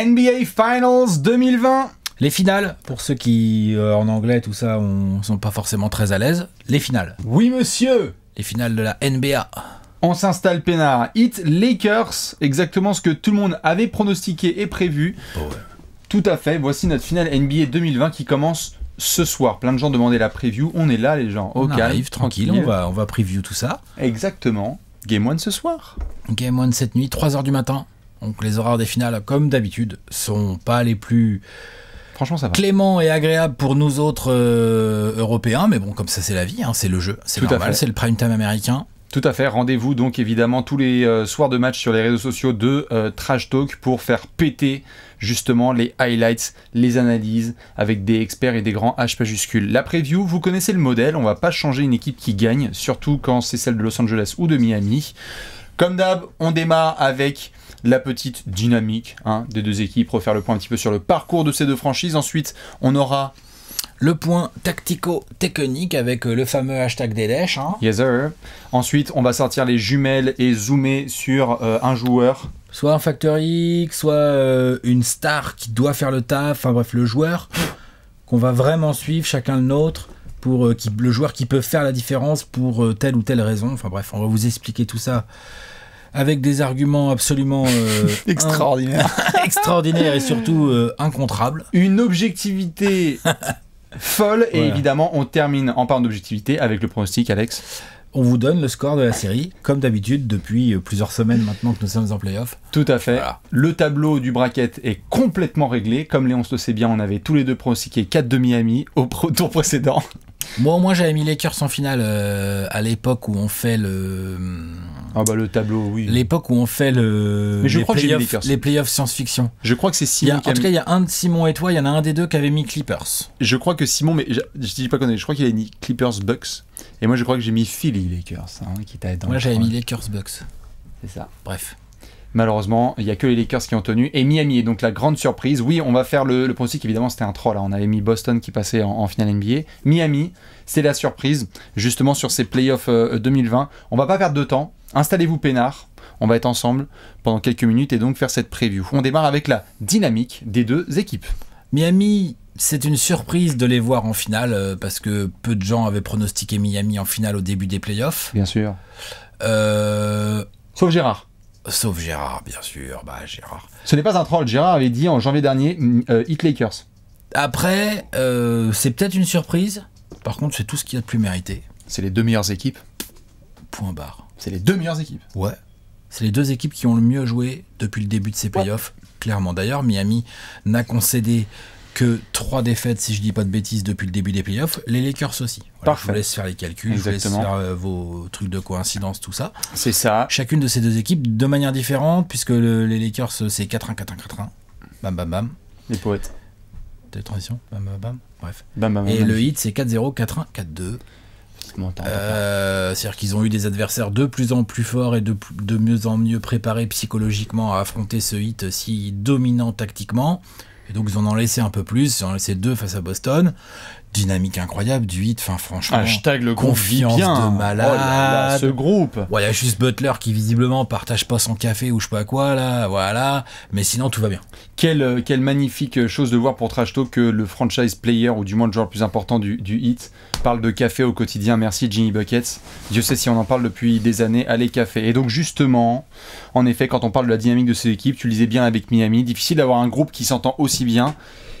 NBA Finals 2020. Les finales, pour ceux qui, en anglais, tout ça, sont pas forcément très à l'aise. Les finales. Oui, monsieur. Les finales de la NBA. On s'installe peinard. Heat Lakers, exactement ce que tout le monde avait pronostiqué et prévu. Oh ouais. Tout à fait, voici notre finale NBA 2020 qui commence ce soir. Plein de gens demandaient la preview, on est là les gens. On arrive tranquille, on va preview tout ça. Exactement, Game 1 ce soir. Game 1 cette nuit, 3h du matin. Donc les horaires des finales, comme d'habitude, sont pas les plus... Franchement, ça va. Clément et agréable pour nous autres Européens, mais bon, comme ça c'est la vie, hein, c'est le jeu, c'est normal, c'est le prime time américain. Tout à fait, rendez-vous donc évidemment tous les soirs de match sur les réseaux sociaux de Trash Talk pour faire péter justement les highlights, les analyses avec des experts et des grands H majuscules. La preview, vous connaissez le modèle, on va pas changer une équipe qui gagne, surtout quand c'est celle de Los Angeles ou de Miami. Comme d'hab, on démarre avec la petite dynamique des deux équipes, refaire le point un petit peu sur le parcours de ces deux franchises. Ensuite, on aura le point tactico-technique avec le fameux hashtag des lèches. Yes sir. Ensuite, on va sortir les jumelles et zoomer sur un joueur. Soit un Factor X, soit une star qui doit faire le taf. Enfin bref, le joueur qu'on va vraiment suivre, chacun le nôtre, pour le joueur qui peut faire la différence pour telle ou telle raison. Enfin bref, on va vous expliquer tout ça avec des arguments absolument extraordinaires. Extraordinaires et surtout incontrables. Une objectivité... folle, et évidemment on termine en parlant d'objectivité avec le pronostic. Alex, on vous donne le score de la série comme d'habitude depuis plusieurs semaines maintenant que nous sommes en playoff. Tout à fait, voilà. Le tableau du bracket est complètement réglé, comme Léon se le sait bien, on avait tous les deux pronostiqué 4 de Miami au tour précédent. Moi au moins j'avais mis Lakers en finale à l'époque où on fait le... Ah bah le tableau, oui. L'époque où on fait le... Mais je crois que j'ai mis Lakers. Les playoffs science-fiction. Je crois que c'est Simon. En tout cas, il y a un de Simon et toi, il y en a un des deux qui avait mis Clippers. Je crois que Simon, mais je dis pas qu'on est, je crois qu'il a mis Clippers Bucks. Et moi je crois que j'ai mis Philly Lakers. Moi j'avais mis Lakers Bucks. C'est ça. Bref. Malheureusement, il n'y a que les Lakers qui ont tenu. Et Miami est donc la grande surprise. Oui, on va faire le pronostic, évidemment, c'était un troll. On avait mis Boston qui passait en finale NBA. Miami, c'est la surprise, justement, sur ces playoffs 2020. On va pas perdre de temps. Installez-vous peinard. On va être ensemble pendant quelques minutes et donc faire cette preview. On démarre avec la dynamique des deux équipes. Miami, c'est une surprise de les voir en finale parce que peu de gens avaient pronostiqué Miami en finale au début des playoffs. Bien sûr. Sauf Gérard. Sauf Gérard, bien sûr. Bah, Gérard. Ce n'est pas un troll. Gérard avait dit en janvier dernier Heat Lakers. Après, c'est peut-être une surprise. Par contre, c'est tout ce qu'il y a de plus mérité. C'est les deux meilleures équipes. Point barre. C'est les deux meilleures équipes. Ouais. C'est les deux équipes qui ont le mieux joué depuis le début de ces playoffs. Ouais. Clairement. D'ailleurs, Miami n'a concédé que 3 défaites, si je dis pas de bêtises, depuis le début des playoffs. Les Lakers aussi. Voilà, je vous laisse faire les calculs. Exactement. Je vous laisse faire vos trucs de coïncidence, tout ça. C'est ça. Chacune de ces deux équipes de manière différente, puisque les Lakers, c'est 4-1, 4-1, 4-1. Bam, bam, bam. Les poètes. De transition. Bam, bam, bam. Bref. Bam, bam, bam, et bam. Le Heat, c'est 4-0, 4-1, 4-2. C'est-à-dire qu'ils ont eu des adversaires de plus en plus forts et de mieux en mieux préparés psychologiquement à affronter ce Heat si dominant tactiquement. Et donc ils en ont laissé un peu plus, ils en ont laissé 2 face à Boston. Dynamique incroyable du Heat, enfin franchement. Hashtag le confiance bien. De malade. Oh là là, ce groupe. Il y a juste Butler qui visiblement partage pas son café ou je sais pas quoi là, voilà. Mais sinon tout va bien. Quelle magnifique chose de voir pour Trash Talk que le franchise player ou du moins le joueur le plus important du Heat parle de café au quotidien. Merci Jimmy Buckets. Dieu sait si on en parle depuis des années. Allez café. Et donc justement, en effet, quand on parle de la dynamique de ces équipes, tu le disais bien avec Miami, difficile d'avoir un groupe qui s'entend aussi bien.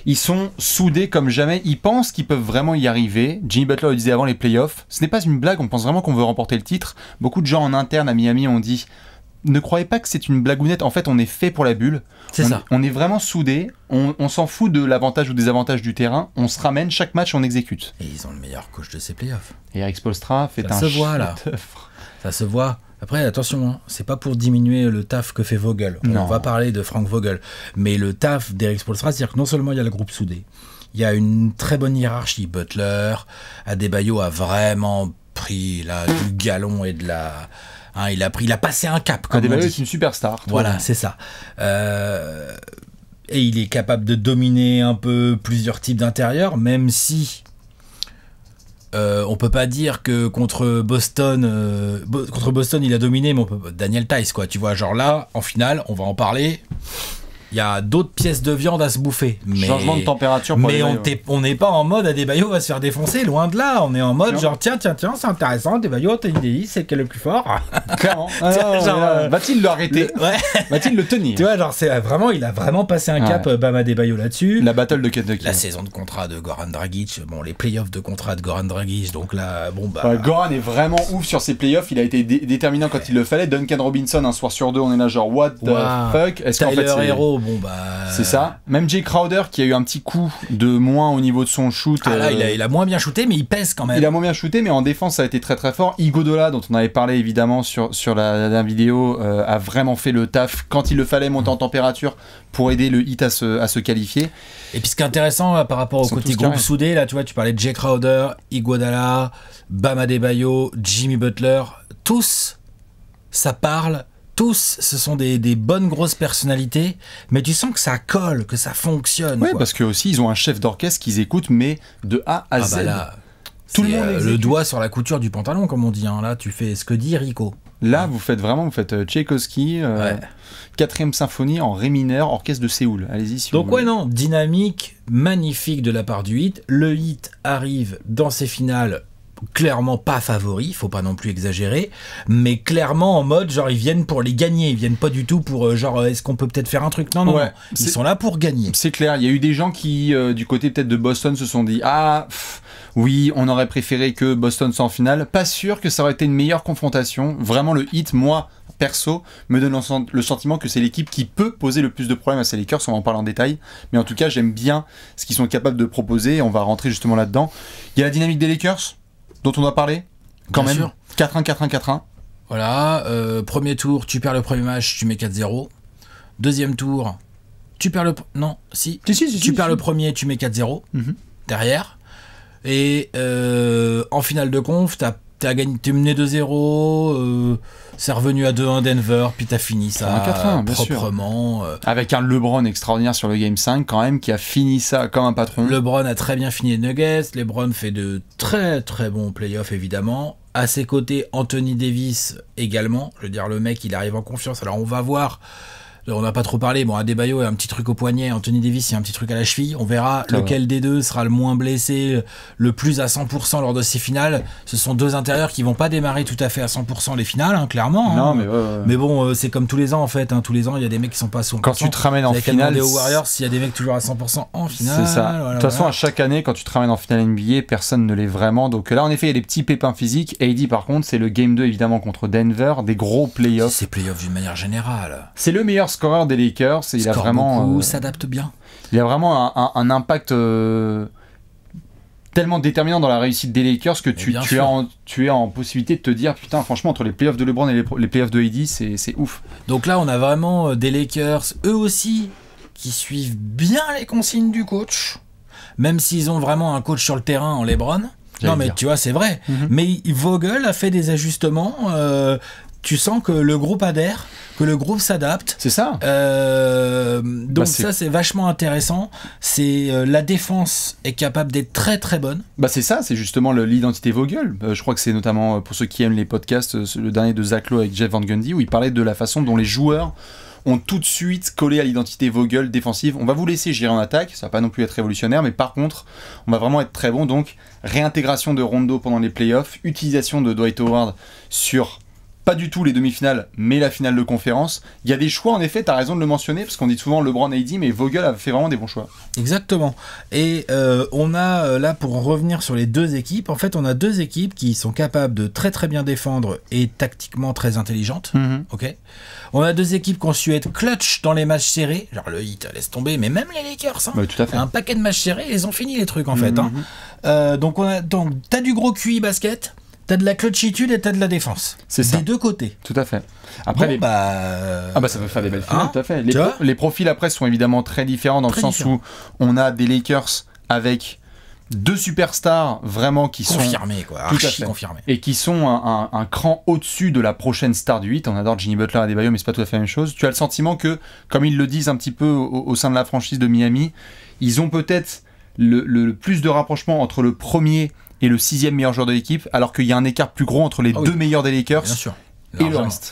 Ils sont soudés comme jamais, ils pensent qu'ils peuvent vraiment y arriver. Jimmy Butler le disait avant les playoffs, ce n'est pas une blague, on pense vraiment qu'on veut remporter le titre. Beaucoup de gens en interne à Miami ont dit « Ne croyez pas que c'est une blagounette, en fait on est fait pour la bulle. » C'est ça. On est vraiment soudés, on s'en fout de l'avantage ou des avantages du terrain, on se ramène, chaque match on exécute. Et ils ont le meilleur coach de ces playoffs. Et Eric Spoelstra fait un chef-d'œuvre. Ça se voit. Après, attention, c'est pas pour diminuer le taf que fait Vogel. On va parler de Frank Vogel. Mais le taf d'Eric Spoelstra, c'est-à-dire que non seulement il y a le groupe soudé, il y a une très bonne hiérarchie. Butler, Adebayo a vraiment pris là, du galon et de la... il a passé un cap, comme Adebayo est une superstar. Voilà, c'est ça. Et il est capable de dominer un peu plusieurs types d'intérieurs, même si... on peut pas dire que contre Boston, il a dominé, mais on peut, Daniel Tice quoi, tu vois, genre là, en finale, on va en parler. Il y a d'autres pièces de viande à se bouffer. Mais, changement de température. Pour mais on n'est pas en mode Adebayo va se faire défoncer, loin de là. On est en mode genre tiens, c'est intéressant. Adebayo, t'as une idée, c'est quel est le plus fort. Clairement. Va-t-il l'arrêter? Va-t-il le tenir? Tu vois, genre c'est vraiment, il a vraiment passé un cap Bam Adebayo là-dessus. La battle de Kentucky. La saison de contrat de Goran Dragic, bon les playoffs de contrat de Goran Dragic, donc là bon bah. Goran est vraiment ouf sur ses playoffs. Il a été déterminant quand il le fallait. Duncan Robinson un soir sur deux, on est là genre what the fuck. Est-ce qu'en fait Tyler Herro, bon bah. C'est ça. Même Jae Crowder qui a eu un petit coup de moins au niveau de son shoot. Ah là, il a moins bien shooté, mais il pèse quand même. Il a moins bien shooté, mais en défense ça a été très très fort. Iguodala dont on avait parlé évidemment sur la vidéo a vraiment fait le taf quand il le fallait, monter en température pour aider le Heat à se qualifier. Et puis ce qui est intéressant là, par rapport au côté groupe soudé, là tu vois, tu parlais de Jae Crowder, Iguodala, Bam Adebayo, Jimmy Butler, tous ça parle. Tous, ce sont des bonnes grosses personnalités, mais tu sens que ça colle, que ça fonctionne. Oui, parce que aussi ils ont un chef d'orchestre qu'ils écoutent, mais de A à Z. Bah là, tout le monde le doigt sur la couture du pantalon, comme on dit. Hein. Là, tu fais ce que dit Rico. Là, vous faites Tchaïkovski, quatrième symphonie en ré mineur, orchestre de Séoul. Allez-y. Si donc non, dynamique, magnifique de la part du Heat. Le Heat arrive dans ses finales. Clairement pas favori, faut pas non plus exagérer, mais clairement en mode genre ils viennent pour les gagner, ils viennent pas du tout pour genre est-ce qu'on peut peut-être faire un truc, non, ils sont là pour gagner. C'est clair, il y a eu des gens qui du côté peut-être de Boston se sont dit ah oui on aurait préféré que Boston soit en finale, pas sûr que ça aurait été une meilleure confrontation, vraiment le Heat moi perso me donne le sentiment que c'est l'équipe qui peut poser le plus de problèmes à ces Lakers, on va en parler en détail, mais en tout cas j'aime bien ce qu'ils sont capables de proposer, on va rentrer justement là-dedans. Il y a la dynamique des Lakers dont on a parlé, quand même, 4-1-4-1-4-1. Voilà, premier tour, tu perds le premier match, tu mets 4-0. Deuxième tour, tu perds le... Non, si tu perds le premier, tu mets 4-0, derrière. Et en finale de conf, t'es mené 2-0, c'est revenu à 2-1 Denver, puis t'as fini ça proprement. Avec un LeBron extraordinaire sur le Game 5 quand même, qui a fini ça comme un patron. LeBron a très bien fini les Nuggets, LeBron fait de très très bons playoffs évidemment. À ses côtés, Anthony Davis également, je veux dire le mec il arrive en confiance, alors on va voir... On n'a pas trop parlé, bon Adebayo a un petit truc au poignet, Anthony Davis il y a un petit truc à la cheville, on verra lequel des deux sera le moins blessé, le plus à 100% lors de ces finales. Ce sont deux intérieurs qui vont pas démarrer tout à fait à 100% les finales, hein, clairement. Non, mais bon, c'est comme tous les ans en fait, hein, tous les ans il y a des mecs qui sont pas à 100%. Quand tu te ramènes en finale, aux Warriors, s'il y a des mecs toujours à 100% en finale. C'est ça, de toute façon à chaque année quand tu te ramènes en finale NBA, personne ne l'est vraiment, donc là en effet il y a des petits pépins physiques. AD par contre c'est le Game 2 évidemment contre Denver, des gros playoffs. C'est playoffs d'une manière générale. C'est le meilleur scoreur des Lakers, il a vraiment s'adapte bien. Il a vraiment un impact tellement déterminant dans la réussite des Lakers que tu es en possibilité de te dire putain franchement entre les playoffs de LeBron et les playoffs de AD c'est ouf. Donc là on a vraiment des Lakers eux aussi qui suivent bien les consignes du coach, même s'ils ont vraiment un coach sur le terrain en LeBron. Non mais tu vois c'est vrai. Mais Vogel a fait des ajustements. Tu sens que le groupe adhère, que le groupe s'adapte. C'est ça. Donc ça, c'est vachement intéressant. C'est la défense est capable d'être très très bonne. Bah c'est ça, c'est justement l'identité Vogel. Je crois que c'est notamment pour ceux qui aiment les podcasts, le dernier de Zach Lowe avec Jeff Van Gundy, où il parlait de la façon dont les joueurs ont tout de suite collé à l'identité Vogel défensive. On va vous laisser gérer en attaque, ça va pas non plus être révolutionnaire, mais par contre, on va vraiment être très bon. Donc réintégration de Rondo pendant les playoffs, utilisation de Dwight Howard sur pas du tout les demi-finales, mais la finale de conférence. Il y a des choix, en effet, tu as raison de le mentionner, parce qu'on dit souvent LeBron et AD, mais Vogel a fait vraiment des bons choix. Exactement. Et on a, là, pour revenir sur les deux équipes, en fait, on a deux équipes qui sont capables de très très bien défendre et tactiquement très intelligentes. Okay. On a deux équipes qui ont su être clutch dans les matchs serrés, genre le Heat laisse tomber, mais même les Lakers, hein, tout à fait. Un paquet de matchs serrés, ils ont fini les trucs, en fait. Hein. Donc tu as du gros QI basket, t'as de la clutchitude et t'as de la défense. C'est ça. Des deux côtés. Tout à fait. Après, bon, ça peut faire des belles finales, tout à fait. Les profils après sont évidemment très différents dans le sens où on a des Lakers avec deux superstars vraiment qui confirmés, sont archi confirmés et qui sont un cran au-dessus de la prochaine star du 8. On adore Jimmy Butler et Adebayo, mais c'est pas tout à fait la même chose. Tu as le sentiment que, comme ils le disent un petit peu au sein de la franchise de Miami, ils ont peut-être le plus de rapprochement entre le premier et le 6e meilleur joueur de l'équipe, alors qu'il y a un écart plus gros entre les deux meilleurs des Lakers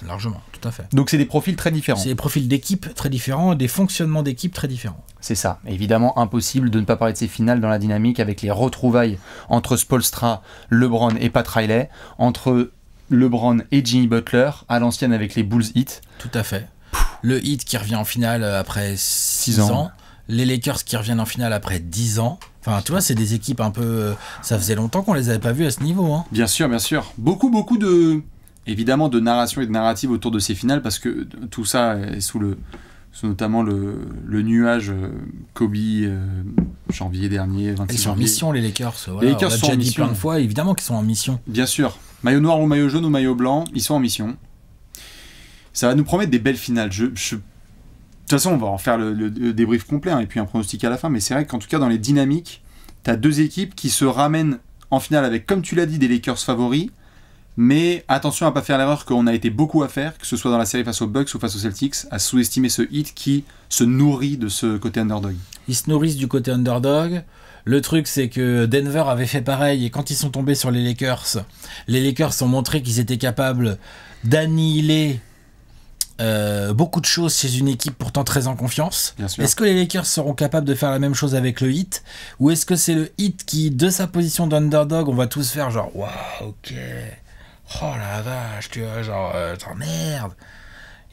Largement, tout à fait. Donc c'est des profils très différents. C'est des profils d'équipe très différents, des fonctionnements d'équipe très différents. C'est ça. Évidemment, impossible de ne pas parler de ces finales dans la dynamique avec les retrouvailles entre Spoelstra, LeBron et Pat Riley, entre LeBron et Jimmy Butler, à l'ancienne avec les Bulls Heat. Tout à fait. Pouf. Le Heat qui revient en finale après 6 ans. Les Lakers qui reviennent en finale après 10 ans. Enfin, tu vois, c'est des équipes un peu... Ça faisait longtemps qu'on les avait pas vues à ce niveau. Hein. Bien sûr, bien sûr. Beaucoup de... Évidemment, de narration et de narrative autour de ces finales, parce que tout ça est sous notamment le nuage Kobe janvier dernier, 26 janvier. Ils sont en mission, les Lakers. Voilà, les Lakers sont en mission. Plein de fois, évidemment qu'ils sont en mission. Bien sûr. Maillot noir ou maillot jaune ou maillot blanc, ils sont en mission. Ça va nous promettre des belles finales. De toute façon, on va en faire le débrief complet, hein, et puis un pronostic à la fin. Mais c'est vrai qu'en tout cas, dans les dynamiques, tu as deux équipes qui se ramènent en finale avec, comme tu l'as dit, des Lakers favoris. Mais attention à ne pas faire l'erreur qu'on a été beaucoup à faire, que ce soit dans la série face aux Bucks ou face aux Celtics, à sous-estimer ce Heat qui se nourrit de ce côté underdog. Ils se nourrissent du côté underdog. Le truc, c'est que Denver avait fait pareil, et quand ils sont tombés sur les Lakers ont montré qu'ils étaient capables d'annihiler beaucoup de choses chez une équipe pourtant très en confiance. Est-ce que les Lakers seront capables de faire la même chose avec le Heat, ou est-ce que c'est le Heat qui, de sa position d'underdog, on va tous faire genre « Waouh, ok ». Oh la vache, tu vois, genre, merde.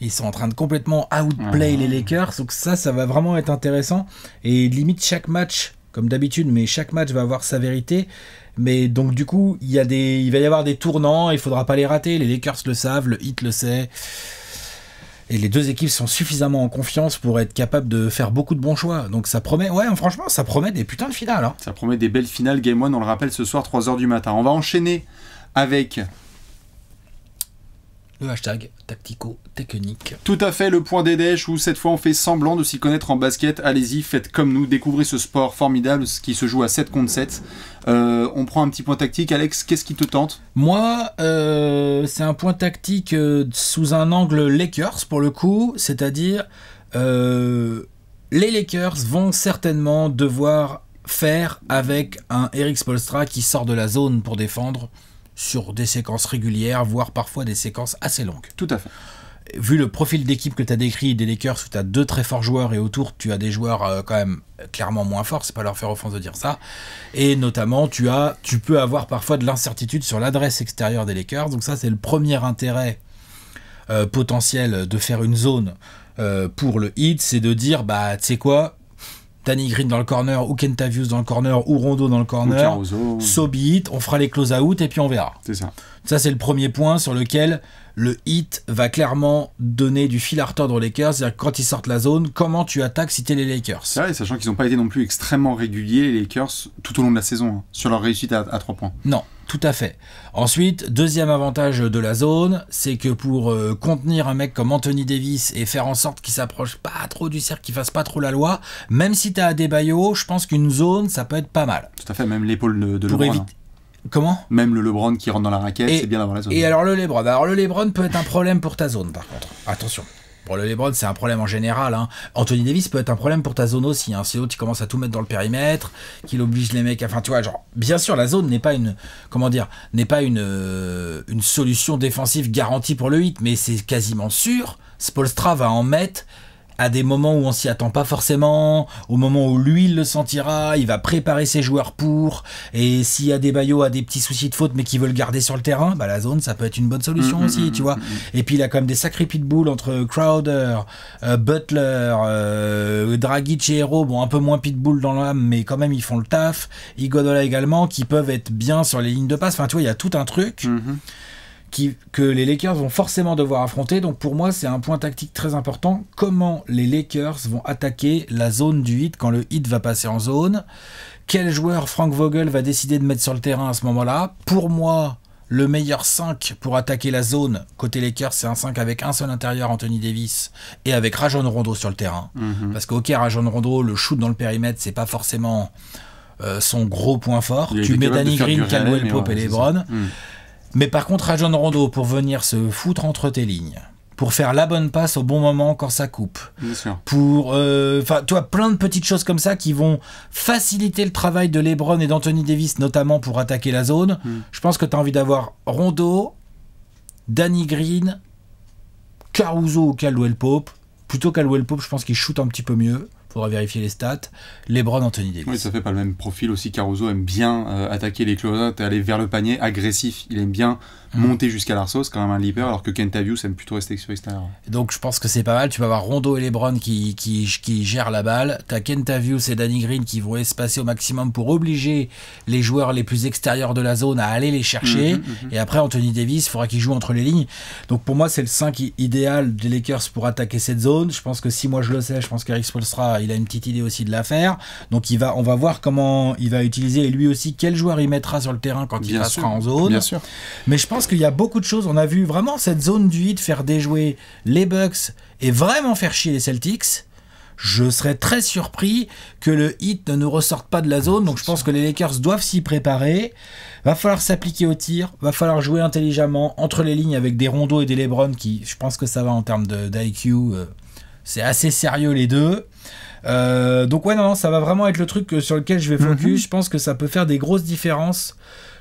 Ils sont en train de complètement outplay les Lakers. Donc ça va vraiment être intéressant. Et limite, chaque match, comme d'habitude, mais chaque match va avoir sa vérité. Mais donc, du coup, il va y avoir des tournants. Il ne faudra pas les rater. Les Lakers le savent, le Heat le sait. Et les deux équipes sont suffisamment en confiance pour être capables de faire beaucoup de bons choix. Donc ça promet, ouais, franchement, ça promet des putains de finales. Hein. Ça promet des belles finales. Game 1, on le rappelle, ce soir, 3 h du matin. On va enchaîner avec... le hashtag tactico-technique. Tout à fait, le point des dèches où cette fois on fait semblant de s'y connaître en basket. Allez-y, faites comme nous, découvrez ce sport formidable qui se joue à 7 contre 7. On prend un petit point tactique. Alex, qu'est-ce qui te tente? Moi, c'est un point tactique sous un angle Lakers pour le coup, c'est-à-dire les Lakers vont certainement devoir faire avec un Eric Spoelstra qui sort de la zone pour défendre sur des séquences régulières, voire parfois des séquences assez longues. Tout à fait. Vu le profil d'équipe que tu as décrit des Lakers, où tu as deux très forts joueurs et autour tu as des joueurs quand même clairement moins forts, c'est pas leur faire offense de dire ça, et notamment tu peux avoir parfois de l'incertitude sur l'adresse extérieure des Lakers, donc ça c'est le premier intérêt potentiel de faire une zone pour le Heat, c'est de dire bah tu sais quoi, Danny Green dans le corner, ou Kentavious dans le corner, ou Rondo dans le corner, so be it, on fera les close-out et puis on verra. C'est ça. Ça, c'est le premier point sur lequel le Heat va clairement donner du fil à retordre aux Lakers. C'est-à-dire quand ils sortent la zone, comment tu attaques si t'es les Lakers. C'est vrai, sachant qu'ils n'ont pas été non plus extrêmement réguliers, les Lakers, tout au long de la saison, hein, sur leur réussite à 3 points. Non, tout à fait. Ensuite, deuxième avantage de la zone, c'est que pour contenir un mec comme Anthony Davis et faire en sorte qu'il s'approche pas trop du cercle, qu'il fasse pas trop la loi, même si t'as Adebayo, je pense qu'une zone, ça peut être pas mal. Tout à fait, même l'épaule de LeBron. Comment ? Même le LeBron qui rentre dans la raquette, c'est bien d'avoir la zone. Et alors le LeBron. Alors le LeBron peut être un problème pour ta zone, par contre. Attention. Bon, le LeBron, c'est un problème en général. Hein. Anthony Davis peut être un problème pour ta zone aussi. Hein. Si l'autre, il commence à tout mettre dans le périmètre, qu'il oblige les mecs... Enfin, tu vois, genre... Bien sûr, la zone n'est pas une... Comment dire ? N'est pas une solution défensive garantie pour le Heat, mais c'est quasiment sûr. Spoelstra va en mettre... à des moments où on s'y attend pas forcément, au moment où lui il le sentira, il va préparer ses joueurs pour, et s'il y a des Adebayo a des petits soucis de faute mais qui veut le garder sur le terrain, bah la zone ça peut être une bonne solution aussi, tu vois. Et puis il a quand même des sacrés pitbulls entre Crowder, Butler, Dragic et Herro, bon un peu moins pitbull dans l'âme mais quand même ils font le taf, Iguodala également, qui peuvent être bien sur les lignes de passe, enfin tu vois il y a tout un truc. Que les Lakers vont forcément devoir affronter. Donc pour moi, c'est un point tactique très important. Comment les Lakers vont attaquer la zone du Heat quand le Heat va passer en zone? Quel joueur Frank Vogel va décider de mettre sur le terrain à ce moment-là? Pour moi, le meilleur 5 pour attaquer la zone côté Lakers, c'est un 5 avec un seul intérieur, Anthony Davis, et avec Rajon Rondo sur le terrain. Parce que ok, Rajon Rondo, le shoot dans le périmètre, c'est pas forcément son gros point fort. Tu mets Danny Green, Caldwell-Pope et LeBron. Mais par contre, Rajon Rondo, pour venir se foutre entre tes lignes, pour faire la bonne passe au bon moment quand ça coupe, pour, tu vois, plein de petites choses comme ça qui vont faciliter le travail de LeBron et d'Anthony Davis, notamment pour attaquer la zone. Je pense que tu as envie d'avoir Rondo, Danny Green, Caruso ou Caldwell-Pope. Plutôt Caldwell-Pope, je pense qu'il shoot un petit peu mieux. Faudra vérifier les stats. LeBron, Anthony Davis. Oui, ça fait pas le même profil aussi. Caruso aime bien attaquer les close-out, aller vers le panier, agressif. Il aime bien monter jusqu'à l'arceau, c'est quand même un leaper, alors que Kentavious aime plutôt rester sur l'extérieur. Donc je pense que c'est pas mal. Tu vas avoir Rondo et LeBron qui gèrent la balle. Tu as Kentavious et Danny Green qui vont espacer au maximum pour obliger les joueurs les plus extérieurs de la zone à aller les chercher. Et après, Anthony Davis, il faudra qu'il joue entre les lignes. Donc pour moi, c'est le 5 idéal des Lakers pour attaquer cette zone. Je pense que si moi je le sais, je pense qu'Eric Spoelstra, il a une petite idée aussi de l'affaire. Donc il va, on va voir comment il va utiliser, et lui aussi, quel joueur il mettra sur le terrain quand il passera en zone. Bien sûr. Mais je pense qu'il y a beaucoup de choses. On a vu vraiment cette zone du Heat faire déjouer les Bucks et vraiment faire chier les Celtics. Je serais très surpris que le Heat ne nous ressorte pas de la zone. Donc je pense que les Lakers doivent s'y préparer. Va falloir s'appliquer au tir, va falloir jouer intelligemment entre les lignes avec des Rondo et des LeBron qui, je pense que ça va en termes d'IQ, c'est assez sérieux les deux. Donc ouais, non, ça va vraiment être le truc sur lequel je vais focus. Je pense que ça peut faire des grosses différences.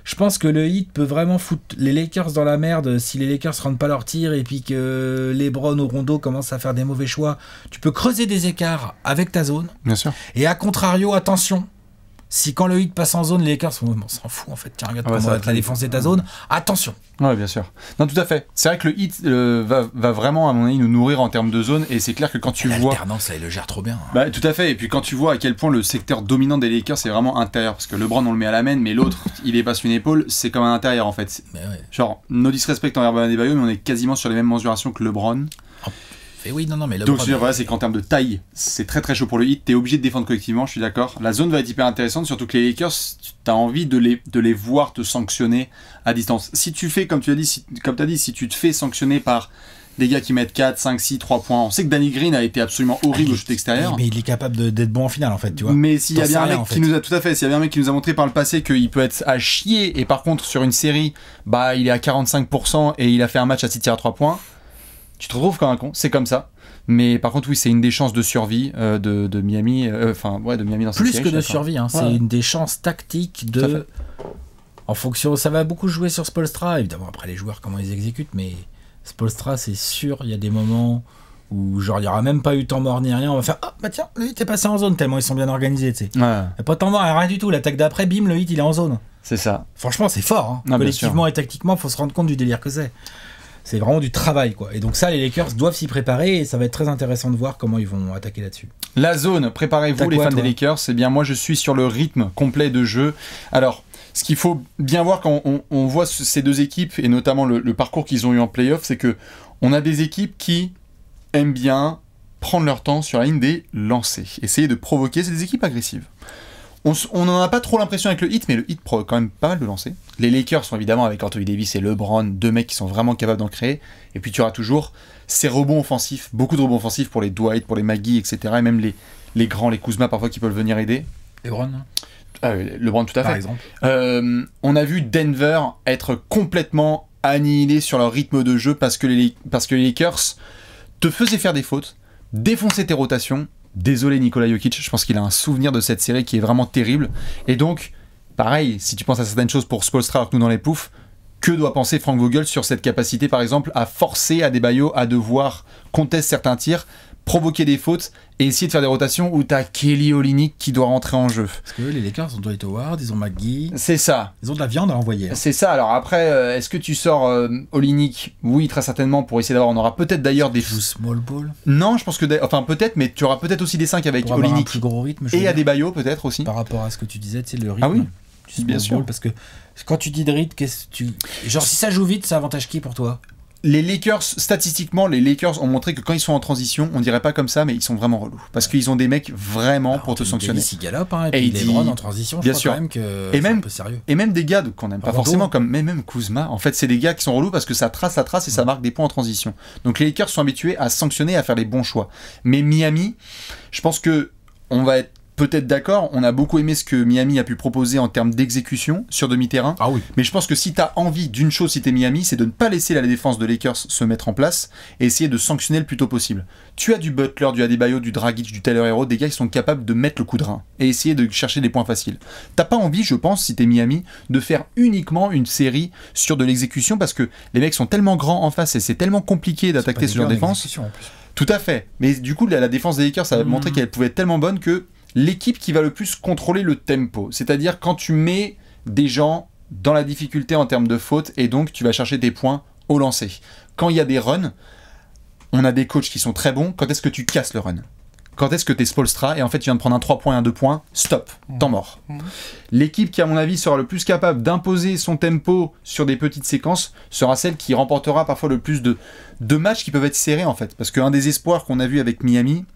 Je pense que le Heat peut vraiment foutre les Lakers dans la merde si les Lakers ne rendent pas leur tir et puis que LeBron ou Rondo commencent à faire des mauvais choix. Tu peux creuser des écarts avec ta zone. Bien sûr. Et à contrario, attention, si quand le Heat passe en zone, les Lakers sont on s'en fout en fait. Tiens, regarde comment t'as défoncé ta zone. Attention. Oui, bien sûr. Non, tout à fait. C'est vrai que le Heat va vraiment, à mon avis, nous nourrir en termes de zone. Et c'est clair que quand tu vois... l'alternance, il le gère trop bien. Hein. Bah, tout à fait. Et puis quand tu vois à quel point le secteur dominant des Lakers, c'est vraiment intérieur. Parce que LeBron, on le met à la main, mais l'autre, il est passe une épaule, c'est comme un intérieur, en fait. Mais ouais. Genre, nos disrespects envers Bam Adebayo, mais on est quasiment sur les mêmes mensurations que LeBron. Oh. Et oui, non, mais donc voilà, c'est qu'en termes de taille, c'est très très chaud pour le Heat. T'es obligé de défendre collectivement, je suis d'accord. La zone va être hyper intéressante, surtout que les Lakers, t'as envie de les voir te sanctionner à distance. Si tu fais, comme tu as dit, si tu te fais sanctionner par des gars qui mettent 4, 5, 6, 3 points. On sait que Danny Green a été absolument horrible au shoot extérieur. Mais il est capable d'être bon en finale, en fait, tu vois. Mais s'il y a bien un mec qui nous a, tout à fait, s'il y a bien un mec qui nous a montré par le passé qu'il peut être à chier, et par contre, sur une série, bah, il est à 45% et il a fait un match à 6 tirs à 3 points. Tu te retrouves comme un con, c'est comme ça. Mais par contre, oui, c'est une des chances de survie de Miami. Enfin, ouais, de Miami dans cette série. Plus que de survie, hein, c'est une des chances tactiques de. En fonction, ça va beaucoup jouer sur Spoelstra. Évidemment, après les joueurs, comment ils exécutent, mais Spoelstra, c'est sûr, il y a des moments où, genre, il n'y aura même pas eu temps mort ni rien. On va faire, ah, oh, bah tiens, le Hit est passé en zone, tellement ils sont bien organisés, tu sais. Il n'y a pas de temps mort, rien du tout. L'attaque d'après, bim, le Hit, il est en zone. C'est ça. Franchement, c'est fort. Hein. Non, collectivement et tactiquement, il faut se rendre compte du délire que c'est. C'est vraiment du travail, quoi. Et donc ça, les Lakers doivent s'y préparer et ça va être très intéressant de voir comment ils vont attaquer là-dessus. La zone, préparez-vous les fans des Lakers. Eh bien, moi, je suis sur le rythme complet de jeu. Alors, ce qu'il faut bien voir quand on voit ces deux équipes et notamment le parcours qu'ils ont eu en play-off, c'est que on a des équipes qui aiment bien prendre leur temps sur la ligne des lancers, essayer de provoquer. C'est des équipes agressives. On n'en a pas trop l'impression avec le Heat, mais le Heat provoque quand même pas mal de lancers. Les Lakers sont évidemment, avec Anthony Davis et LeBron, deux mecs qui sont vraiment capables d'en créer. Et puis tu auras toujours ces rebonds offensifs, beaucoup de rebonds offensifs pour les Dwight, pour les McGee, etc. Et même les grands, les Kuzma parfois qui peuvent venir aider. LeBron, LeBron tout à fait. Par exemple. On a vu Denver être complètement annihilé sur leur rythme de jeu parce que les Lakers te faisaient faire des fautes, défonçaient tes rotations. Désolé Nikola Jokic, je pense qu'il a un souvenir de cette série qui est vraiment terrible. Et donc, pareil, si tu penses à certaines choses pour Spoelstra alors que nous dans les poufs, que doit penser Frank Vogel sur cette capacité, par exemple, à forcer Adebayo à devoir contester certains tirs, provoquer des fautes et essayer de faire des rotations où t'as Kelly Olynyk qui doit rentrer en jeu. Parce que les Lakers ont Dwight Howard, ils ont McGee. C'est ça. Ils ont de la viande à envoyer. Hein. C'est ça. Alors après, est-ce que tu sors Olynyk? Oui, très certainement pour essayer d'avoir. On aura peut-être d'ailleurs des. Joue small ball. Non, je pense que enfin peut-être, mais tu auras peut-être aussi des 5 avec Olynyk. Plus gros rythme. Et Adebayo peut-être aussi. Par rapport à ce que tu disais, c'est le rythme. Ah oui. Du small ball, parce que quand tu dis de rythme, qu'est-ce que tu. Genre si ça joue vite, ça avantage qui pour toi? Les Lakers, statistiquement, les Lakers ont montré que quand ils sont en transition, on dirait pas comme ça, mais ils sont vraiment relous. Parce qu'ils ont des mecs vraiment pour te sanctionner. Ils galopent, hein, et les LeBron en transition, je crois quand même que c'est un peu sérieux. Et même des gars qu'on n'aime pas forcément, comme même Kuzma, en fait, c'est des gars qui sont relous parce que ça trace et ça marque des points en transition. Donc les Lakers sont habitués à sanctionner, à faire les bons choix. Mais Miami, je pense que on va être peut-être d'accord, on a beaucoup aimé ce que Miami a pu proposer en termes d'exécution sur demi-terrain. Ah oui. Mais je pense que si tu as envie d'une chose, si tu es Miami, c'est de ne pas laisser la défense de Lakers se mettre en place et essayer de sanctionner le plus tôt possible. Tu as du Butler, du Adebayo, du Dragic, du Tyler Herro, des gars qui sont capables de mettre le coup de rein et essayer de chercher des points faciles. T'as pas envie, je pense, si t'es Miami, de faire uniquement une série sur de l'exécution parce que les mecs sont tellement grands en face et c'est tellement compliqué d'attaquer sur leur défense. Tout à fait. Mais du coup, la défense des Lakers, ça a montré qu'elle pouvait être tellement bonne que l'équipe qui va le plus contrôler le tempo, c'est-à-dire quand tu mets des gens dans la difficulté en termes de fautes et donc tu vas chercher des points au lancer. Quand il y a des runs, on a des coachs qui sont très bons. Quand est-ce que tu casses le run ? Quand est-ce que t'es Spoelstra et en fait tu viens de prendre un 3 points et un 2 points, stop, temps mort. L'équipe qui à mon avis sera le plus capable d'imposer son tempo sur des petites séquences sera celle qui remportera parfois le plus de matchs qui peuvent être serrés en fait. Parce qu'un des espoirs qu'on a vu avec Miami,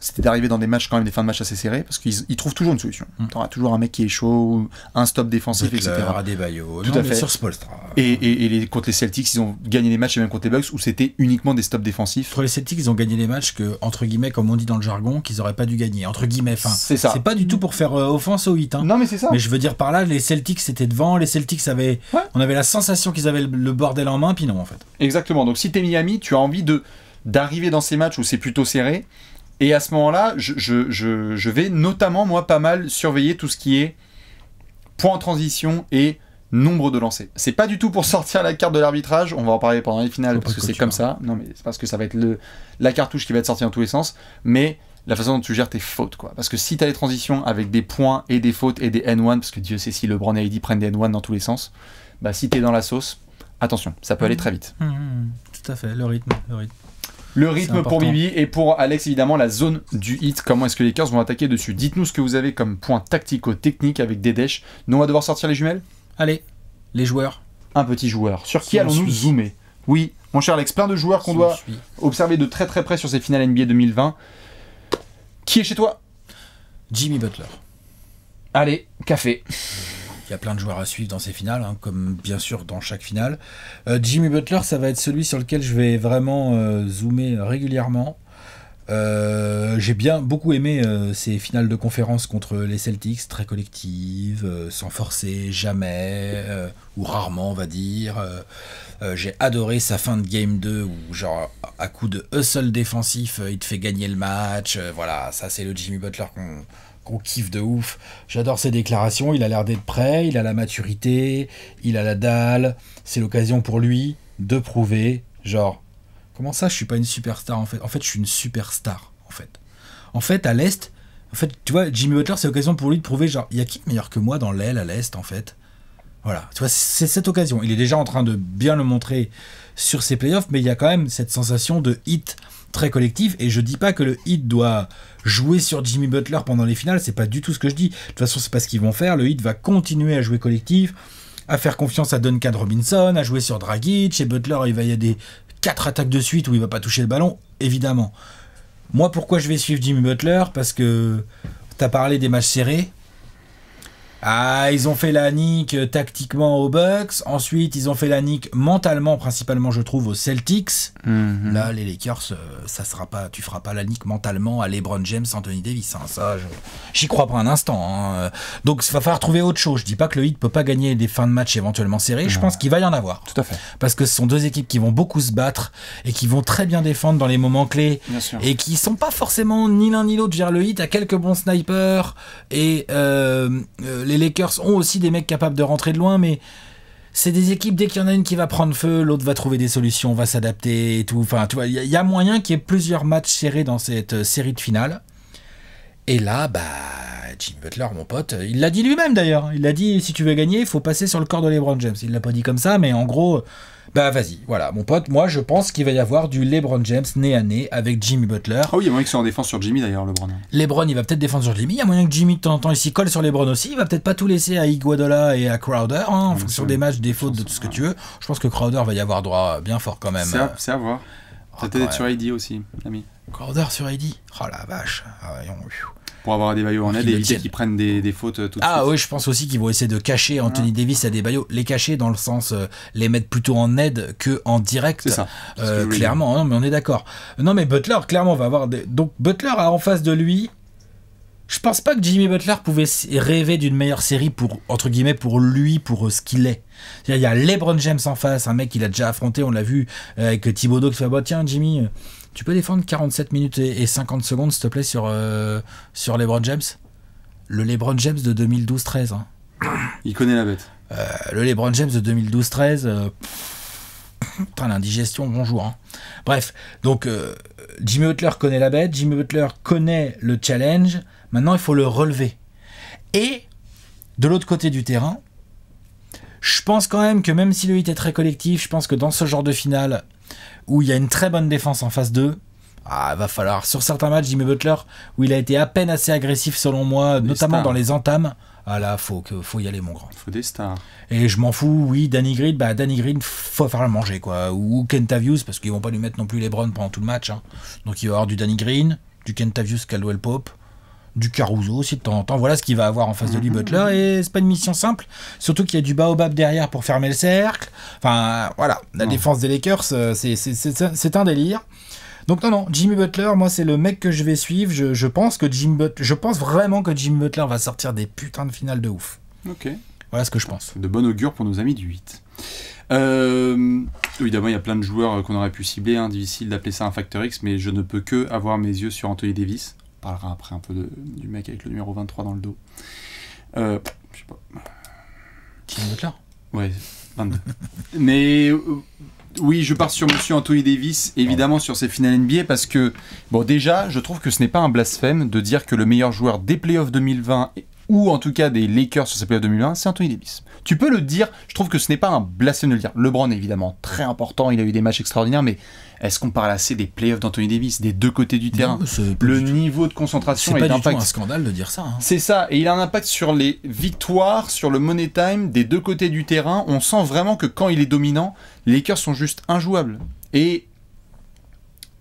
c'était d'arriver dans des matchs quand même, des fins de match assez serrés parce qu'ils trouvent toujours une solution. T'auras toujours un mec qui est chaud, un stop défensif, etc. Adebayo, tout à fait. Sur Spoelstra. Et contre les Celtics, ils ont gagné des matchs et même contre les Bucks où c'était uniquement des stops défensifs. Contre les Celtics, ils ont gagné des matchs que, entre guillemets, comme on dit dans le jargon, qu'ils n'auraient pas dû gagner. Entre guillemets, enfin, c'est pas du tout pour faire offense au Heat. Hein. Non, mais c'est ça. Mais je veux dire par là, les Celtics étaient devant, les Celtics avaient, on avait la sensation qu'ils avaient le bordel en main, puis non en fait. Exactement. Donc si t'es Miami, tu as envie d'arriver dans ces matchs où c'est plutôt serré. Et à ce moment-là, je vais notamment, moi, pas mal surveiller tout ce qui est points en transition et nombre de lancers. C'est pas du tout pour sortir la carte de l'arbitrage, on va en parler pendant les finales parce que c'est comme ça. Non, mais c'est parce que ça va être la cartouche qui va être sortie dans tous les sens, mais la façon dont tu gères tes fautes, quoi. Parce que si t'as les transitions avec des points et des fautes et des N1, parce que Dieu sait si LeBron et AD prennent des N1 dans tous les sens, bah si t'es dans la sauce, attention, ça peut aller très vite. Tout à fait, le rythme. Le rythme pour Bibi et pour Alex, évidemment, la zone du hit. Comment est-ce que les Lakers vont attaquer dessus? Dites-nous ce que vous avez comme point tactico-technique avec Dedesh. Nous, on va devoir sortir les jumelles. Allez, les joueurs. Un petit joueur. Sur qui allons-nous zoomer? Oui, mon cher Alex, plein de joueurs qu'on doit observer de très très près sur ces finales NBA 2020. Qui est chez toi? Jimmy Butler. Allez, café. Il y a plein de joueurs à suivre dans ces finales, hein, comme bien sûr dans chaque finale. Jimmy Butler, ça va être celui sur lequel je vais vraiment zoomer régulièrement. J'ai beaucoup aimé ces finales de conférence contre les Celtics, très collectives, sans forcer jamais, ou rarement on va dire. J'ai adoré sa fin de Game 2 où genre à coup de hustle défensif, il te fait gagner le match. Voilà, ça c'est le Jimmy Butler qu'on kiffe de ouf. J'adore ses déclarations, il a l'air d'être prêt, il a la maturité, il a la dalle. C'est l'occasion pour lui de prouver, genre, comment ça, je suis pas une superstar en fait? En fait, je suis une superstar, en fait. En fait, à l'Est, en fait, tu vois, Jimmy Butler, c'est l'occasion pour lui de prouver, genre, il y a qui de meilleur que moi dans l'aile à l'Est, en fait? Voilà, tu vois, c'est cette occasion. Il est déjà en train de bien le montrer sur ses playoffs, mais il y a quand même cette sensation de hit très collectif, et je dis pas que le hit doit jouer sur Jimmy Butler pendant les finales, c'est pas du tout ce que je dis. De toute façon, c'est pas ce qu'ils vont faire. Le hit va continuer à jouer collectif, à faire confiance à Duncan Robinson, à jouer sur Dragic, et Butler, il va y avoir des 4 attaques de suite où il va pas toucher le ballon, évidemment. Moi, pourquoi je vais suivre Jimmy Butler? Parce que t'as parlé des matchs serrés. Ah, ils ont fait la nique tactiquement aux Bucks. Ensuite, ils ont fait la nique mentalement, principalement, je trouve, aux Celtics. Là, les Lakers, ça sera pas, tu feras pas la nique mentalement à LeBron James, Anthony Davis. Hein, ça, j'y crois pas un instant. Hein. Donc, il va falloir trouver autre chose. Je dis pas que le Heat peut pas gagner des fins de match éventuellement serrées. Je pense qu'il va y en avoir. Tout à fait. Parce que ce sont deux équipes qui vont beaucoup se battre et qui vont très bien défendre dans les moments clés et qui sont pas forcément ni l'un ni l'autre. Gère le Heat à quelques bons snipers et les Lakers ont aussi des mecs capables de rentrer de loin, mais c'est des équipes, dès qu'il y en a une qui va prendre feu, l'autre va trouver des solutions, va s'adapter et tout. Enfin, tu vois, il y a moyen qu'il y ait plusieurs matchs serrés dans cette série de finale. Et là, bah, Jimmy Butler, mon pote, il l'a dit lui-même d'ailleurs. Il l'a dit, si tu veux gagner, il faut passer sur le corps de LeBron James. Il l'a pas dit comme ça, mais en gros, bah vas-y, voilà, mon pote, moi je pense qu'il va y avoir du LeBron James nez à nez avec Jimmy Butler. Ah oui, il y a moyen qu'ils soient en défense sur Jimmy d'ailleurs, LeBron. LeBron, il va peut-être défendre sur Jimmy, il y a moyen que Jimmy, de temps en temps, il s'y colle sur LeBron aussi, il va peut-être pas tout laisser à Iguodala et à Crowder, hein, en fonction des matchs, des fautes, de tout ce que tu veux. Je pense que Crowder va y avoir droit bien fort quand même. C'est à voir. Peut-être sur AD aussi, l'ami. Crowder sur AD? Oh la vache. Pour avoir Adebayo en aide et éviter qu'ils prennent des fautes tout de suite. Ah oui, je pense aussi qu'ils vont essayer de cacher Anthony Davis et Adebayo. Les cacher dans le sens, les mettre plutôt en aide que en direct. C'est ça. Clairement, non, mais on est d'accord. Non, mais Butler, clairement, va avoir. Donc Butler a en face de lui Je pense pas que Jimmy Butler pouvait rêver d'une meilleure série pour, entre guillemets, pour lui, pour ce qu'il est. Il y a LeBron James en face, un mec qu'il a déjà affronté, on l'a vu avec Thibodeau qui fait bah, tiens Jimmy, tu peux défendre 47 minutes et 50 secondes s'il te plaît sur LeBron James. Le LeBron James de 2012-13. Hein. Il connaît la bête. Le LeBron James de 2012-13. Putain, l'indigestion, bonjour. Hein. Bref, donc Jimmy Butler connaît la bête, Jimmy Butler connaît le challenge. Maintenant, il faut le relever. Et de l'autre côté du terrain, je pense quand même que même si le Heat est très collectif, je pense que dans ce genre de finale où il y a une très bonne défense en face d'eux, ah, va falloir, sur certains matchs, Jimmy Butler, où il a été à peine assez agressif selon moi, notamment dans les entames, ah là, faut y aller mon grand. Faut des stars. Et je m'en fous, oui, Danny Green, bah Danny Green, faut faire le manger quoi, ou Kentavious, parce qu'ils vont pas lui mettre non plus les Browns pendant tout le match, hein. Donc il va y avoir du Danny Green, du Kentavious Caldwell-Pope, du Caruso aussi de temps en temps, voilà ce qu'il va avoir en face de lui Butler, et c'est pas une mission simple, surtout qu'il y a du baobab derrière pour fermer le cercle, enfin voilà, la défense des Lakers, c'est un délire. Donc non, Jimmy Butler, moi c'est le mec que je vais suivre, je pense vraiment que Jimmy Butler va sortir des putains de finales de ouf. Ok. Voilà ce que je pense. De bon augure pour nos amis du 8. Oui, d'abord il y a plein de joueurs qu'on aurait pu cibler, hein, difficile d'appeler ça un facteur X, mais je ne peux que avoir mes yeux sur Anthony Davis. On parlera après un peu du mec avec le numéro 23 dans le dos. Je sais pas. Jimmy Butler ? Ouais, 22. Mais... oui, je pars sur monsieur Anthony Davis, évidemment sur ses finales NBA, parce que, bon, déjà, je trouve que ce n'est pas un blasphème de dire que le meilleur joueur des playoffs 2020, ou en tout cas des Lakers sur ces playoffs 2020, c'est Anthony Davis. Tu peux le dire, je trouve que ce n'est pas un blasphème de le dire. LeBron, évidemment, très important, il a eu des matchs extraordinaires, mais est-ce qu'on parle assez des playoffs d'Anthony Davis, des deux côtés du terrain? Le niveau de concentration et d'impact. C'est pas du tout un scandale de dire ça. Hein. C'est ça, et il a un impact sur les victoires, sur le money time des deux côtés du terrain. On sent vraiment que quand il est dominant, les Lakers sont juste injouables. Et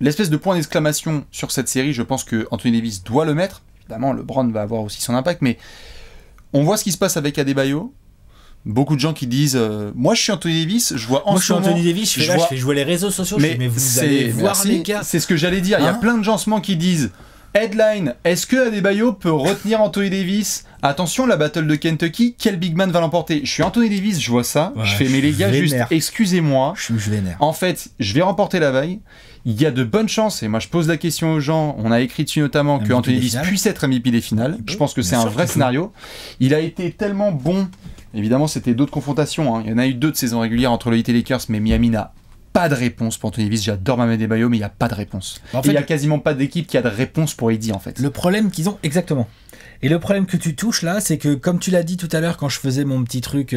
l'espèce de point d'exclamation sur cette série, je pense que Anthony Davis doit le mettre. Évidemment, LeBron va avoir aussi son impact, mais on voit ce qui se passe avec Adebayo. Beaucoup de gens qui disent moi je suis Anthony Davis, je vois en moi, ce moment... Moi je suis Anthony Davis, je fais jouer les réseaux sociaux, mais, vous allez voir les gars. C'est ce que j'allais dire, il y a plein de gens en ce moment qui disent headline, est-ce que Adebayo peut retenir Anthony Davis? Attention, la battle de Kentucky, quel big man va l'emporter? Je suis Anthony Davis, je vois ça, ouais, je fais mais les gars vénère. Juste excusez-moi, je vénère. En fait je vais remporter la veille. Il y a de bonnes chances, et moi je pose la question aux gens, on a écrit dessus notamment que Anthony Davis puisse être MVP des finales, je pense que c'est un vrai scénario. Il a été tellement bon, évidemment c'était d'autres confrontations, hein. Il y en a eu deux de saison régulière entre le Heat et les Lakers, mais Miami n'a pas de réponse pour Anthony Davis. J'adore Bam Adebayo, mais il n'y a pas de réponse. En fait, il n'y a quasiment pas d'équipe qui a de réponse pour Eddie en fait. Le problème qu'ils ont, exactement. Et le problème que tu touches là, c'est que comme tu l'as dit tout à l'heure quand je faisais mon petit truc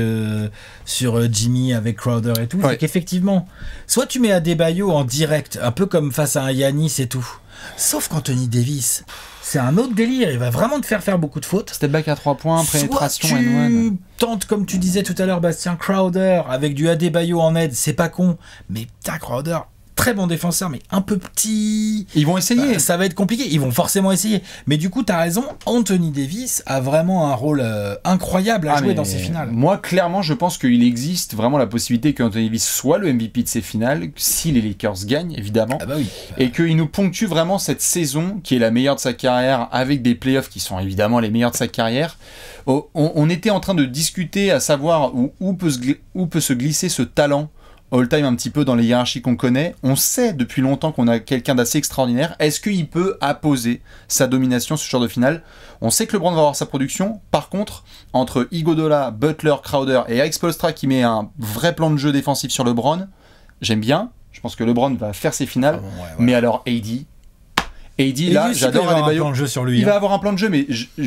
sur Jimmy avec Crowder et tout, c'est qu'effectivement, soit tu mets Adebayo en direct, un peu comme face à un Giannis et tout, sauf qu'Anthony Davis, c'est un autre délire, il va vraiment te faire faire beaucoup de fautes. Step back à 3 points, pénétration, soit tu tentes comme tu disais tout à l'heure Bastien, Crowder avec du Adebayo en aide, c'est pas con, mais putain Crowder... très bon défenseur, mais un peu petit. Ils vont essayer. Ça va être compliqué. Ils vont forcément essayer. Mais du coup, tu as raison. Anthony Davis a vraiment un rôle incroyable à jouer dans ces finales. Moi, clairement, je pense qu'il existe vraiment la possibilité qu'Anthony Davis soit le MVP de ces finales, si les Lakers gagnent, évidemment. Ah bah oui. Et qu'il nous ponctue vraiment cette saison qui est la meilleure de sa carrière, avec des playoffs qui sont évidemment les meilleurs de sa carrière. On était en train de discuter à savoir où peut se glisser ce talent all-time un petit peu dans les hiérarchies qu'on connaît. On sait depuis longtemps qu'on a quelqu'un d'assez extraordinaire. Est-ce qu'il peut apposer sa domination ce genre de finale? On sait que LeBron va avoir sa production. Par contre, entre Iguodala, Butler, Crowder et Eric Spoelstra qui met un vrai plan de jeu défensif sur LeBron, j'aime bien. Je pense que LeBron va faire ses finales. Ah bon, ouais. Mais alors AD là, j'adore Adebayo. Il va avoir un plan de jeu, mais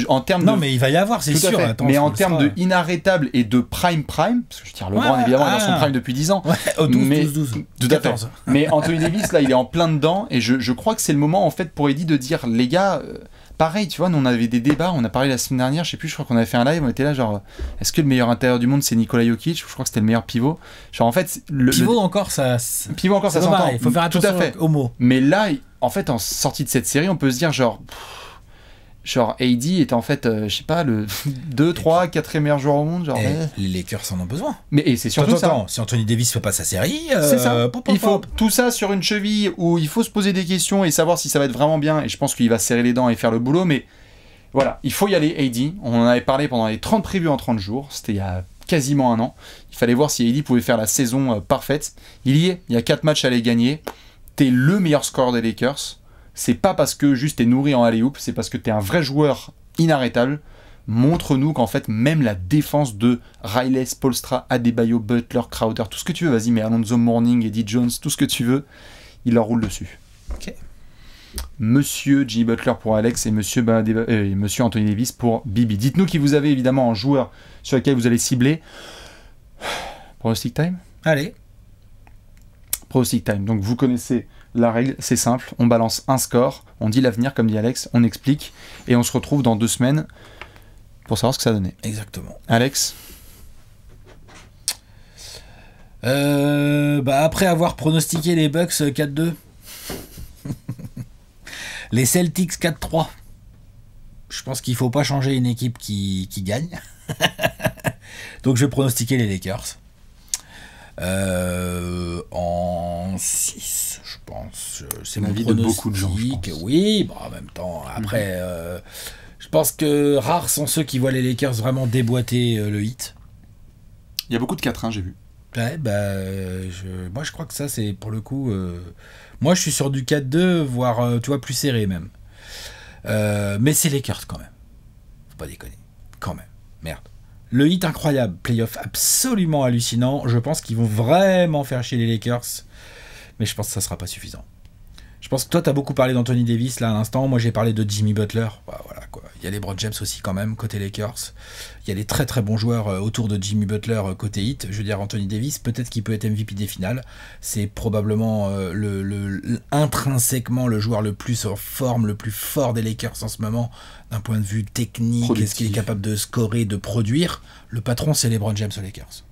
en termes de... Non, mais il va y avoir, c'est sûr. Attends, mais en termes de inarrêtable et de prime, parce que je tire LeBron, évidemment, il a son prime depuis 10 ans. Ouais, 12. Tout à fait. Mais Anthony Davis, là, il est en plein dedans, et je crois que c'est le moment, en fait, pour Eddie de dire, les gars, pareil, tu vois, nous, on avait des débats, on a parlé la semaine dernière, je sais plus, je crois qu'on avait fait un live, on était là, genre, est-ce que le meilleur intérieur du monde, c'est Nikola Jokic? Je crois que c'était le meilleur pivot. Genre, en fait... Pivot, encore, ça s'entend. Il faut faire attention aux mots. Mais là... En fait, en sortie de cette série, on peut se dire genre AD est en fait, je sais pas, le 2, 3, 4e meilleur joueur au monde. Genre, les Lakers en ont besoin. Mais c'est surtout ça. Si Anthony Davis fait pas sa série, c'est ça. Il faut tout ça sur une cheville où il faut se poser des questions et savoir si ça va être vraiment bien. Et je pense qu'il va serrer les dents et faire le boulot, mais Voilà, il faut y aller AD, on en avait parlé pendant les 30 previews en 30 jours, c'était il y a quasiment un an, il fallait voir si AD pouvait faire la saison parfaite, il y est, il y a 4 matchs à les gagner, t'es le meilleur scoreur des Lakers, c'est pas parce que juste t'es nourri en alley-oop, c'est parce que t'es un vrai joueur inarrêtable, montre-nous qu'en fait même la défense de Riley, Spoelstra, Adebayo, Butler, Crowder, tout ce que tu veux, vas-y, mais Alonzo Mourning, Eddie Jones, tout ce que tu veux, il leur roule dessus. Ok. Monsieur Jimmy Butler pour Alex et Monsieur Anthony Davis pour Bibi. Dites-nous qui vous avez évidemment en joueur sur lequel vous allez cibler. Pronostic time. Allez. Pronostic time. Donc vous connaissez la règle, c'est simple. On balance un score, on dit l'avenir comme dit Alex, on explique et on se retrouve dans 2 semaines pour savoir ce que ça donnait. Exactement. Alex. Bah après avoir pronostiqué les Bucks 4-2. Les Celtics 4-3. Je pense qu'il ne faut pas changer une équipe qui gagne. Donc je vais pronostiquer les Lakers. En 6, je pense. C'est l'avis de beaucoup de gens. Oui, bon, en même temps, après, je pense que rares sont ceux qui voient les Lakers vraiment déboîter le hit. Il y a beaucoup de 4-1, hein, j'ai vu. Ouais, bah, moi je crois que ça c'est pour le coup moi je suis sur du 4-2 voire tu vois plus serré même mais c'est Lakers quand même, faut pas déconner quand même, merde, le hit incroyable, playoff absolument hallucinant, je pense qu'ils vont vraiment faire chier les Lakers mais je pense que ça sera pas suffisant. Je pense que toi t'as beaucoup parlé d'Anthony Davis là à l'instant, moi j'ai parlé de Jimmy Butler, bah, voilà quoi. Il y a les LeBron James aussi quand même, côté Lakers. Il y a les très très bons joueurs autour de Jimmy Butler côté Heat. Je veux dire, Anthony Davis, peut-être qu'il peut être MVP des finales. C'est probablement intrinsèquement le joueur le plus en forme, le plus fort des Lakers en ce moment, d'un point de vue technique, est-ce qu'il est capable de scorer, de produire. Le patron, c'est LeBron James aux Lakers.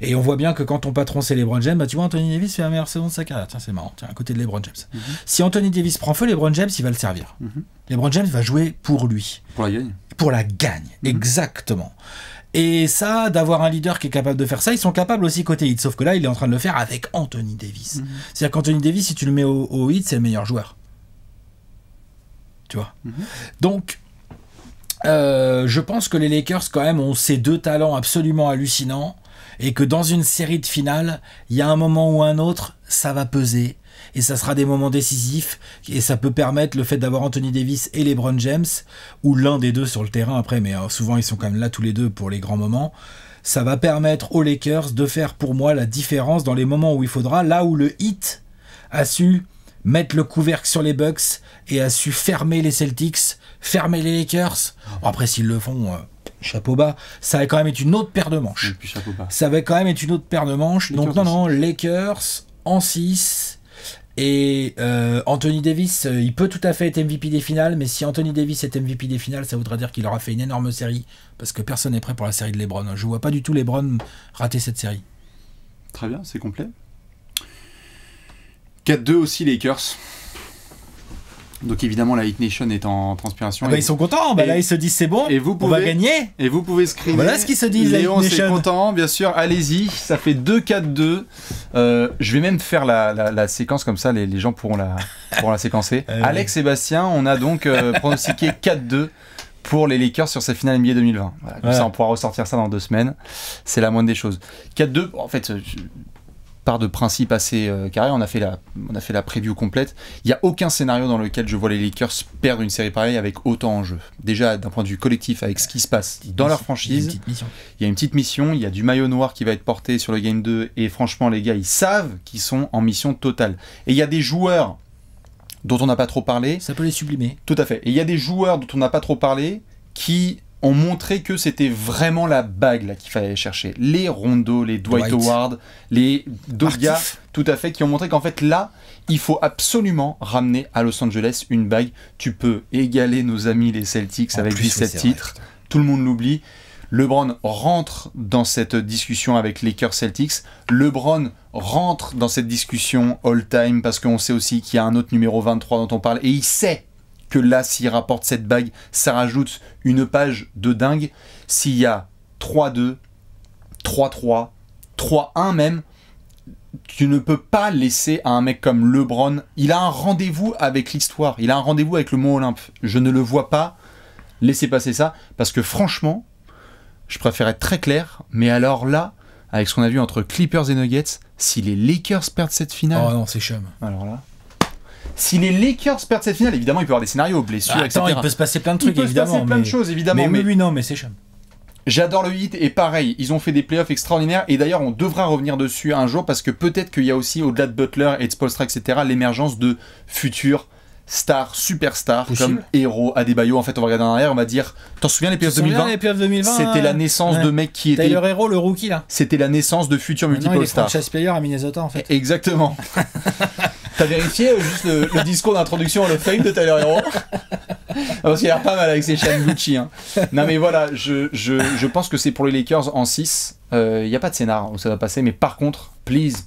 Et on voit bien que quand ton patron c'est LeBron James, bah tu vois Anthony Davis fait la meilleure saison de sa carrière. Tiens, c'est marrant, tiens, à côté de LeBron James. Si Anthony Davis prend feu, LeBron James il va le servir. LeBron James va jouer pour lui. Pour la gagne. Pour la gagne, exactement. Et ça, d'avoir un leader qui est capable de faire ça, ils sont capables aussi côté Heat. Sauf que là, il est en train de le faire avec Anthony Davis. C'est-à-dire qu'Anthony Davis, si tu le mets au Heat, c'est le meilleur joueur. Tu vois. Donc, je pense que les Lakers, quand même, ont ces 2 talents absolument hallucinants. Et que dans une série de finales, il y a un moment ou un autre, ça va peser. Et ça sera des moments décisifs. Et ça peut permettre le fait d'avoir Anthony Davis et LeBron James, ou l'un des deux sur le terrain après, mais souvent ils sont quand même là tous les deux pour les grands moments. Ça va permettre aux Lakers de faire pour moi la différence dans les moments où il faudra, là où le Heat a su mettre le couvercle sur les Bucks et a su fermer les Celtics, fermer les Lakers. Bon, après, s'ils le font... chapeau bas, ça va quand même être une autre paire de manches. Ça va quand même être une autre paire de manches. Donc non, Lakers en 6. Et Anthony Davis, il peut tout à fait être MVP des finales, mais si Anthony Davis est MVP des finales, ça voudra dire qu'il aura fait une énorme série, parce que personne n'est prêt pour la série de LeBron. Je vois pas du tout LeBron rater cette série. Très bien, c'est complet. 4-2 aussi Lakers. Donc évidemment la Heat Nation est en transpiration. Ah bah ils sont contents, bah là ils se disent c'est bon, et vous pouvez, on va gagner. Et vous pouvez screener. Voilà ce qu'ils se disent. Léon, c'est content, bien sûr, allez-y, ça fait 2-4-2. Je vais même faire la séquence comme ça, les gens pourront la séquencer. Alex, Sébastien, on a donc pronostiqué 4-2 pour les Lakers sur sa finale NBA 2020. Voilà, comme ça on pourra ressortir ça dans 2 semaines, c'est la moindre des choses. 4-2, en fait... de principe assez carré, on a fait la preview complète, il n'y a aucun scénario dans lequel je vois les Lakers perdre une série pareille avec autant en jeu, déjà d'un point de vue collectif avec ce qui se passe dans leur franchise. Il y a une petite mission, il y a du maillot noir qui va être porté sur le game 2 et franchement les gars ils savent qu'ils sont en mission totale et il y a des joueurs dont on n'a pas trop parlé, ça peut les sublimer, tout à fait, et il y a des joueurs dont on n'a pas trop parlé qui ont montré que c'était vraiment la bague qu'il fallait chercher. Les Rondo, les Dwight Howard, les deux gars, tout à fait, qui ont montré qu'en fait là, il faut absolument ramener à Los Angeles une bague. Tu peux égaler nos amis les Celtics avec 17 titres. Tout le monde l'oublie. LeBron rentre dans cette discussion avec les Lakers Celtics. LeBron rentre dans cette discussion all-time parce qu'on sait aussi qu'il y a un autre numéro 23 dont on parle et il sait que là, s'il rapporte cette bague, ça rajoute une page de dingue. S'il y a 3-2, 3-3, 3-1 même, tu ne peux pas laisser à un mec comme LeBron. Il a un rendez-vous avec l'histoire, il a un rendez-vous avec le mont Olympe. Je ne le vois pas laisser passer ça, parce que franchement, je préfère être très clair, mais alors là, avec ce qu'on a vu entre Clippers et Nuggets, si les Lakers perdent cette finale... Oh non, c'est chum. Alors là... Si les Lakers perdent cette finale, évidemment, il peut y avoir des scénarios, blessures, etc. Il peut se passer plein de trucs, évidemment. Mais c'est chum. J'adore le Heat, et pareil, ils ont fait des playoffs extraordinaires, et d'ailleurs, on devra revenir dessus un jour, parce que peut-être qu'il y a aussi, au-delà de Butler et de Spoelstra, etc., l'émergence de futurs stars, superstars, comme Herro, Adebayo. En fait, on va regarder en arrière, on va dire, t'en souviens les playoffs 2020 ? C'était la naissance de mecs qui étaient... Tyler Herro, le rookie, là. C'était la naissance de futurs multiples stars. Franchise player à Minnesota, en fait. Exactement. T'as vérifié juste le discours d'introduction à le fame de Tyler Herro? Parce qu'il a l'air pas mal avec ses chaînes Gucci. Hein. Non mais voilà, je pense que c'est pour les Lakers en 6. Il n'y a pas de scénar où ça va passer. Mais par contre, please,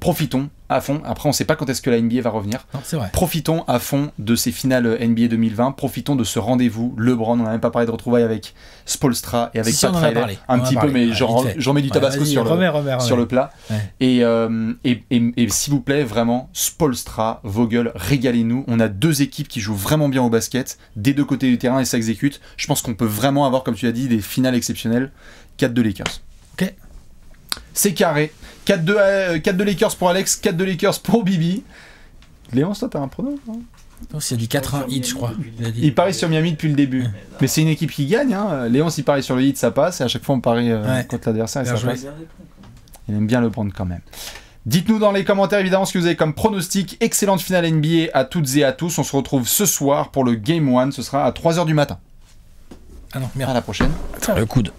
profitons à fond. Après, on ne sait pas quand est-ce que la NBA va revenir. Non, c'est vrai. Profitons à fond de ces finales NBA 2020. Profitons de ce rendez-vous. LeBron, on n'a même pas parlé de retrouvailles avec Spoelstra et avec Pat Riley. Un petit peu, mais j'en mets du tabasco sur le plat. Ouais. Et s'il vous plaît, vraiment, Spoelstra, Vogel, régalez-nous. On a deux équipes qui jouent vraiment bien au basket, des deux côtés du terrain, et ça exécute. Je pense qu'on peut vraiment avoir, comme tu l'as dit, des finales exceptionnelles. 4 de Lakers. Ok. C'est carré. 4 de Lakers pour Alex, 4 de Lakers pour Bibi. Léon, toi, t'as un prono? Non, c'est du 4-1 Heat, je crois. Il parie sur Miami depuis le début. Mais c'est une équipe qui gagne. Hein. Léon, s'il parie sur le Heat, ça passe. Et à chaque fois, on parie contre l'adversaire. Il aime bien le prendre quand même. Dites-nous dans les commentaires, évidemment, ce que vous avez comme pronostic. Excellente finale NBA à toutes et à tous. On se retrouve ce soir pour le Game 1. Ce sera à 3 h du matin. Ah non, merde. À la prochaine. À le coude.